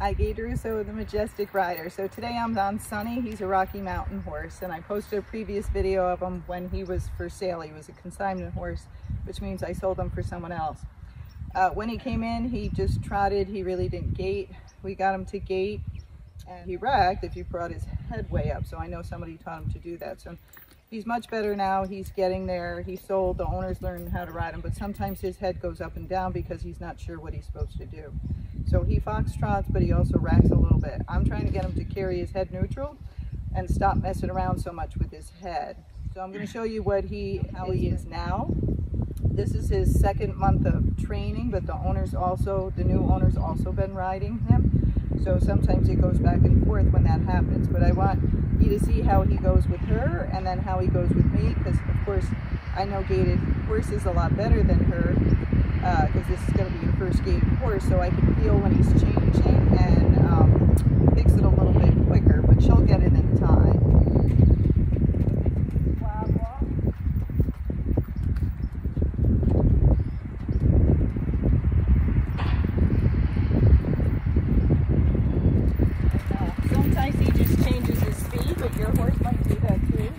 Hi, Gaye DeRusso with the Majestic Rider. So today I'm on Sunny. He's a Rocky Mountain horse, and I posted a previous video of him when he was for sale. He was a consignment horse, which means I sold him for someone else. When he came in, he just trotted. He really didn't gait. We got him to gait, and he ragged if you brought his head way up. So I know somebody taught him to do that. So he's much better now. He's getting there. He sold. The owners learned how to ride him, but sometimes his head goes up and down because he's not sure what he's supposed to do. So he foxtrots, but he also racks a little bit. I'm trying to get him to carry his head neutral and stop messing around so much with his head. So I'm going to show you how he is now. This is his second month of training, but the new owners also been riding him. So sometimes it goes back and forth when that happens. But I want you to see how he goes with her and then how he goes with me, because of course I know gaited horses a lot better than her. Because this is going to be your first gaited horse, so I can feel when he's changing and fix it a little bit quicker, but she'll get it in time. Sometimes he just changes his speed, but your horse might do that too.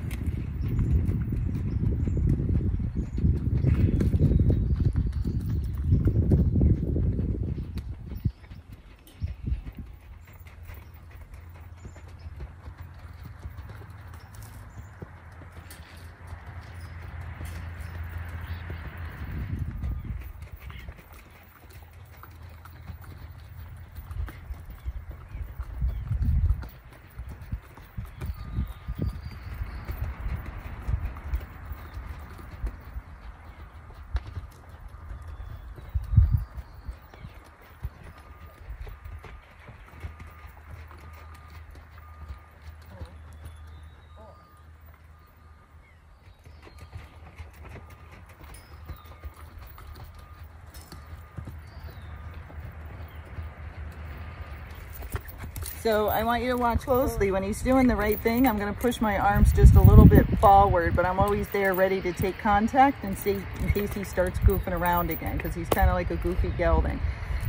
So I want you to watch closely. When he's doing the right thing, I'm going to push my arms just a little bit forward, but I'm always there ready to take contact and see in case he starts goofing around again, because he's kind of like a goofy gelding.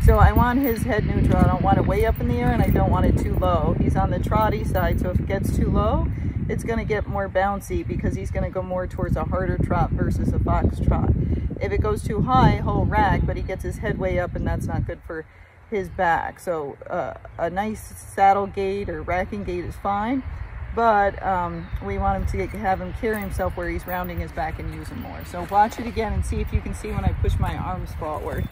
So I want his head neutral. I don't want it way up in the air, and I don't want it too low. He's on the trotty side, so if it gets too low, it's going to get more bouncy because he's going to go more towards a harder trot versus a fox trot. If it goes too high, he'll rag, but he gets his head way up, and that's not good for his back. So a nice saddle gait or racking gait is fine, but we want him to have him carry himself where he's rounding his back and using more. So watch it again and see if you can see when I push my arms forward.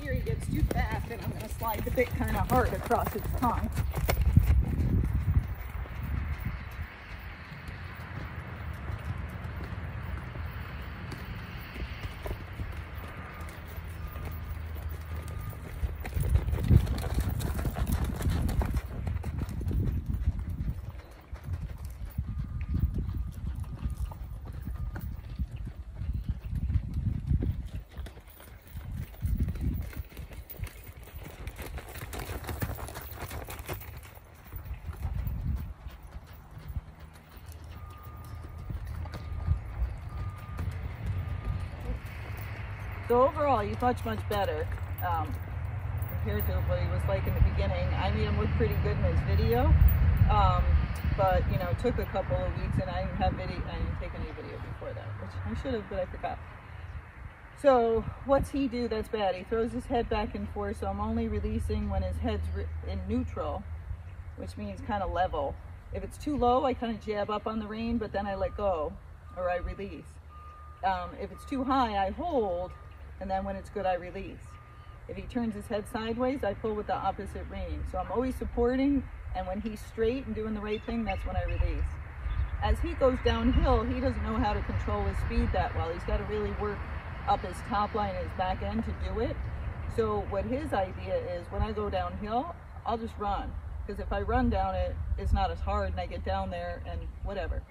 Here he gets too fast, and I'm going to slide the bit kind of hard across his tongue. So overall, he's much better compared to what he was like in the beginning. I made him look pretty good in his video, but you know, it took a couple of weeks, and I didn't take any video before that, which I should have, but I forgot. So what's he do that's bad? He throws his head back and forth, so I'm only releasing when his head's in neutral, which means kind of level. If it's too low, I kind of jab up on the rein, but then I let go, or I release. If it's too high, I hold. And then when it's good, I release. If he turns his head sideways, I pull with the opposite rein. So I'm always supporting, and when he's straight and doing the right thing, that's when I release. As he goes downhill, he doesn't know how to control his speed that well. He's got to really work up his top line and his back end to do it. So what his idea is, when I go downhill, I'll just run. because if I run down it, it's not as hard and I get down there and whatever.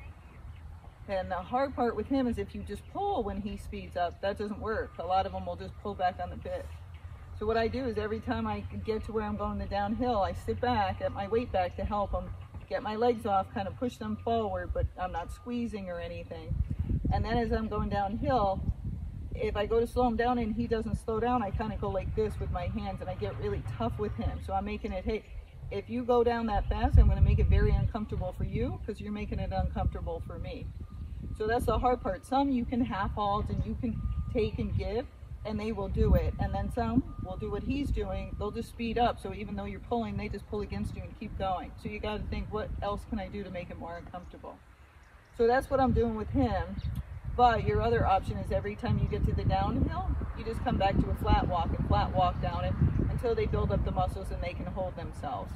And the hard part with him is if you just pull when he speeds up, that doesn't work. A lot of them will just pull back on the bit. So what I do is every time I get to where I'm going the downhill, I sit back at my weight back to help him get my legs off, kind of push them forward, but I'm not squeezing or anything. And then as I'm going downhill, if I go to slow him down and he doesn't slow down, I kind of go like this with my hands and I get really tough with him. So I'm making it, hey, if you go down that fast, I'm going to make it very uncomfortable for you because you're making it uncomfortable for me. So that's the hard part. Some you can half-halt and you can take and give and they will do it. And then some will do what he's doing. They'll just speed up. So even though you're pulling, they just pull against you and keep going. So you got to think, what else can I do to make it more uncomfortable? So that's what I'm doing with him. But your other option is every time you get to the downhill, you just come back to a flat walk and flat walk down it until they build up the muscles and they can hold themselves.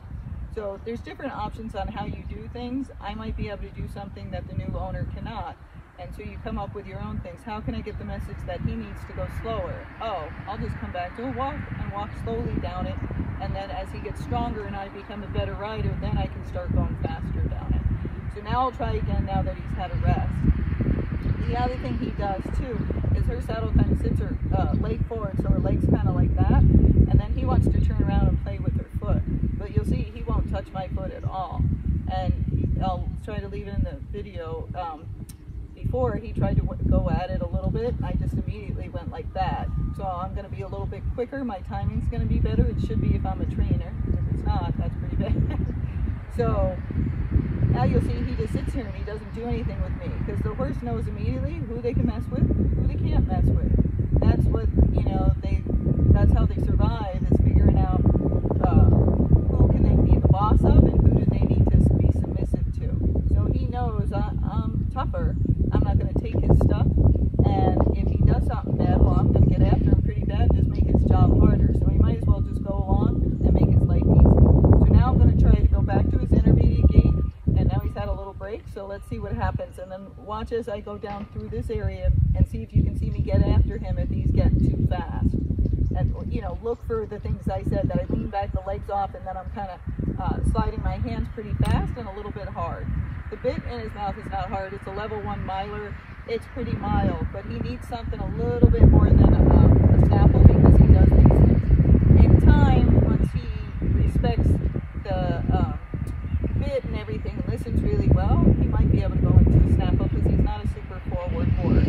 So there's different options on how you do things. I might be able to do something that the new owner cannot. And so you come up with your own things. How can I get the message that he needs to go slower? Oh, I'll just come back to a walk and walk slowly down it. And then as he gets stronger and I become a better rider, then I can start going faster down it. So now I'll try again now that he's had a rest. The other thing he does too is her saddle kind of sits her leg forward, so her leg's kind of like that, and then he wants to turn around and play with her foot, but you'll see he won't touch my foot at all. And I'll try to leave it in the video. Before he tried to go at it a little bit, I just immediately went like that. So I'm going to be a little bit quicker, my timing's going to be better. It should be if I'm a trainer. If it's not, that's pretty bad. So now you'll see he just sits here and he doesn't do anything with me because the horse knows immediately who they can mess with, who they can't mess with. That's what, you know, that's how they survive, is figuring out who can they be the boss of and who do they need to be submissive to. So he knows I'm tougher, I'm not going to take his stuff, and if he does something bad, well, I'm going to get after him pretty bad and just make his job harder. So he might as well just go along and make his life easy. So now I'm going to try to go back to his intermediate gait. And now he's had a little break, so let's see what happens. And then watch as I go down through this area and see if you can see me get after him if he's getting too fast. And, you know, look for the things I said, that I lean back, the legs off, and then I'm kind of sliding my hands pretty fast and a little bit hard. The bit in his mouth is not hard. It's a level 1 miler. It's pretty mild, but he needs something a little bit more than a snaffle because he does these things. In time, once he respects the bit and everything and listens really well, he might be able to go into a snaffle because he's not a super forward horse.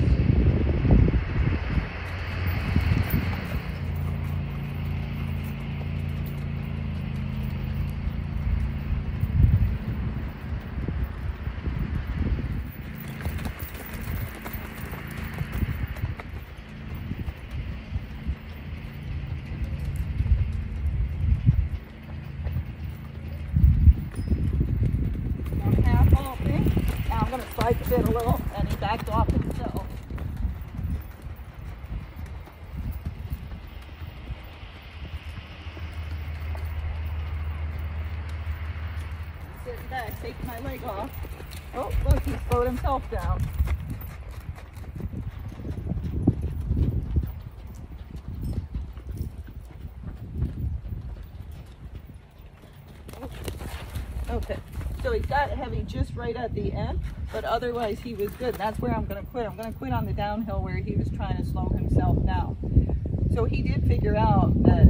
Did a little and he backed off himself. Sitting back, taking my leg off. Oh, look, he slowed himself down. Okay. So he got heavy just right at the end, but otherwise he was good. That's where I'm going to quit. I'm going to quit on the downhill where he was trying to slow himself down. So he did figure out that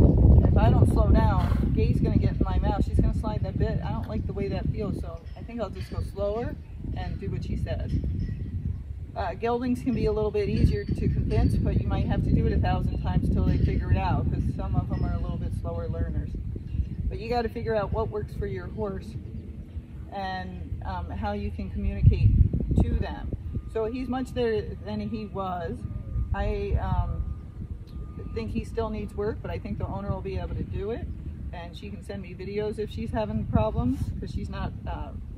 if I don't slow down, Gaye's going to get in my mouth. She's going to slide that bit. I don't like the way that feels, so I think I'll just go slower and do what she says. Geldings can be a little bit easier to convince, but you might have to do it 1,000 times till they figure it out, because some of them are a little bit slower learners. But you got to figure out what works for your horse and how you can communicate to them. So he's much there than he was. I think he still needs work, but I think the owner will be able to do it, and she can send me videos if she's having problems, because she's not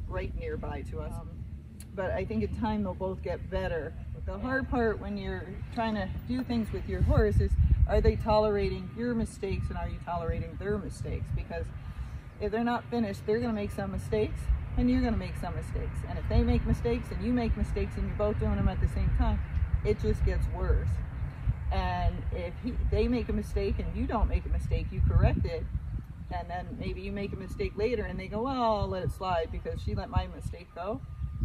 right nearby to us. But I think in time they'll both get better. The hard part when you're trying to do things with your horse is, are they tolerating your mistakes and are you tolerating their mistakes? Because if they're not finished, they're going to make some mistakes, and you're going to make some mistakes. And if they make mistakes and you make mistakes and you're both doing them at the same time, it just gets worse. And if they make a mistake and you don't make a mistake, you correct it, and then maybe you make a mistake later and they go, well, I'll let it slide because she let my mistake go,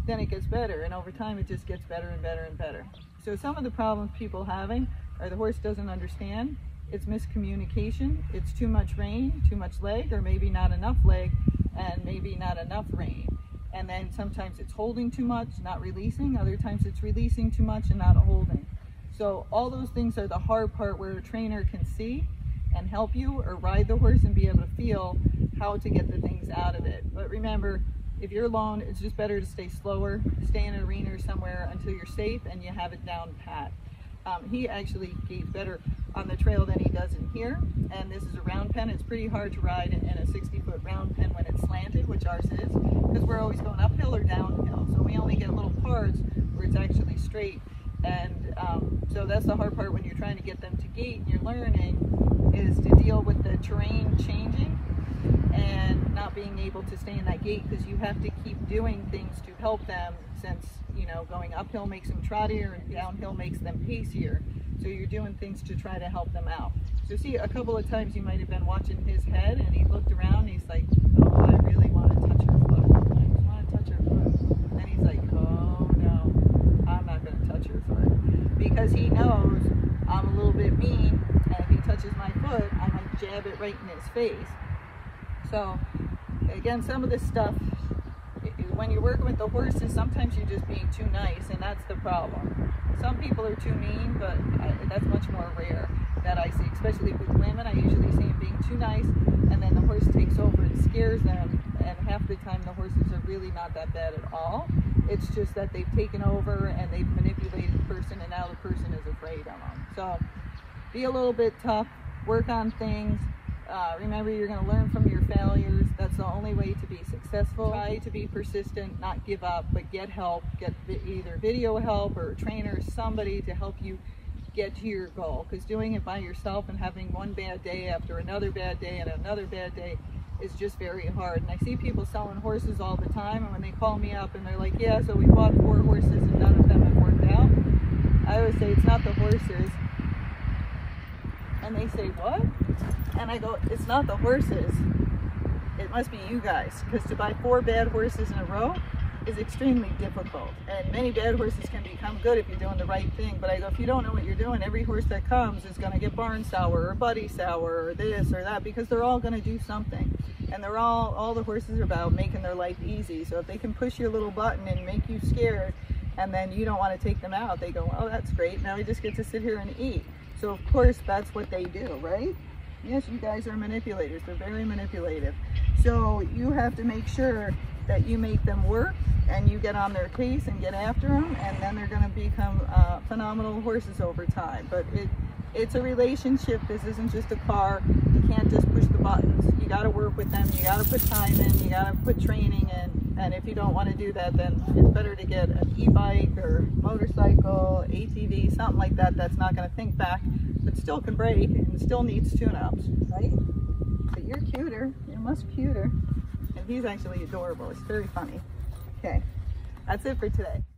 then it gets better. And over time, it just gets better and better and better. So some of the problems people having are the horse doesn't understand, it's miscommunication, it's too much rein, too much leg, or maybe not enough leg and maybe not enough rein. And then sometimes it's holding too much, not releasing. Other times it's releasing too much and not holding. So all those things are the hard part where a trainer can see and help you or ride the horse and be able to feel how to get the things out of it. But remember, if you're alone, it's just better to stay slower, stay in an arena or somewhere until you're safe and you have it down pat. He actually gaits better on the trail than he does in here. And this is a round pen. It's pretty hard to ride in a 60-foot round pen when it's slanted, which ours is, because we're always going uphill or downhill. So we only get little parts where it's actually straight. And so that's the hard part when you're trying to get them to gait and you're learning, is to deal with the terrain changing and not being able to stay in that gait, because you have to keep doing things to help them, since, you know, going uphill makes them trottier and downhill makes them pacier. So you're doing things to try to help them out. So see, a couple of times you might have been watching his head and he looked around and he's like, oh, I really want to touch her foot. I just want to touch her foot. And then he's like, oh no, I'm not going to touch her foot. Because he knows I'm a little bit mean, and if he touches my foot, I'm going to jab it right in his face. So again, some of this stuff, when you're working with the horses, sometimes you're just being too nice, and that's the problem. Some people are too mean, but that's much more rare that I see, especially with women. I usually see them being too nice, and then the horse takes over and scares them, and half the time the horses are really not that bad at all. It's just that they've taken over and they've manipulated the person, and now the person is afraid of them. So be a little bit tough, work on things. Remember, you're going to learn from your failures. That's the only way to be successful. Try to be persistent, not give up, but get help. Get either video help or a trainer, somebody to help you get to your goal. Because doing it by yourself and having one bad day after another bad day and another bad day is just very hard. And I see people selling horses all the time, and when they call me up and they're like, yeah, so we bought 4 horses and none of them have worked out. I always say, it's not the horses. And they say, what? And I go, it's not the horses. It must be you guys. Because to buy 4 bad horses in a row is extremely difficult. And many bad horses can become good if you're doing the right thing. But I go, if you don't know what you're doing, every horse that comes is going to get barn sour or buddy sour or this or that, because they're all going to do something. And they're all the horses are about making their life easy. So if they can push your little button and make you scared, and then you don't want to take them out, they go, oh, that's great. Now we just get to sit here and eat. So of course, that's what they do, right? Yes, you guys are manipulators. They're very manipulative. So you have to make sure that you make them work and you get on their case and get after them, and then they're going to become phenomenal horses over time. But it's a relationship. This isn't just a car. You can't just push the buttons. You got to work with them. You got to put time in. You got to put training in. And if you don't want to do that, then it's better to get an e-bike or motorcycle, ATV, something like that that's not going to think back, but still can brake and still needs tune-ups, right? But you're cuter. You're much cuter. And he's actually adorable. It's very funny. Okay, that's it for today.